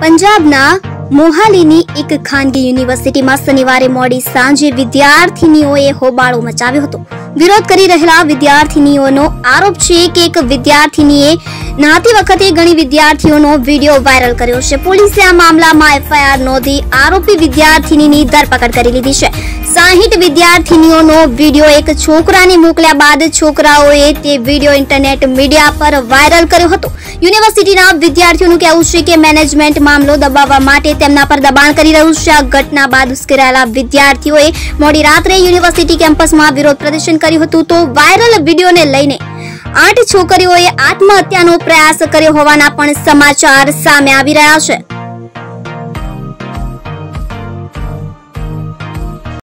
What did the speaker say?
पंजाबना मोहालीनी एक खानगी यूनिवर्सिटी में शनिवार मोड़ी सांजे विद्यार्थीनीओए होबाळो मचाव्यो हतो। विरोध करी रहेला विद्यार्थीनीओनो आरोप छे के एक विद्यार्थीनीए नहाती वखते घणी विद्यार्थीओनो वीडियो वायरल कर्यो छे। पुलिसे आ मामलामां एफआईआर नोंधी आरोपी विद्यार्थीनीनी धरपकड करी लीधी छे। 60 विद्यार्थीनीओनो वीडियो एक छोकराने मोकल्या बाद छोकराओए ते वीडियो इंटरनेट मीडिया पर वायरल कर्यो हतो। यूनिवर्सिटीना विद्यार्थीओनुं कहेवुं छे के मैनेजमेंट मामलो दबाववा माटे तेमना पर दबाण करी रह्युं छे। आ घटना बाद उश्केरायेला विद्यार्थीओए मोडी रात्रे यूनिवर्सिटी केम्पसमां विरोध प्रदर्शन કર્યું હતું તો વાયરલ વિડિયોને લઈને 8 છોકરીઓએ આત્મહત્યાનો પ્રયાસ કર્યો હોવાના પણ સમાચાર સામે આવી રહ્યા છે।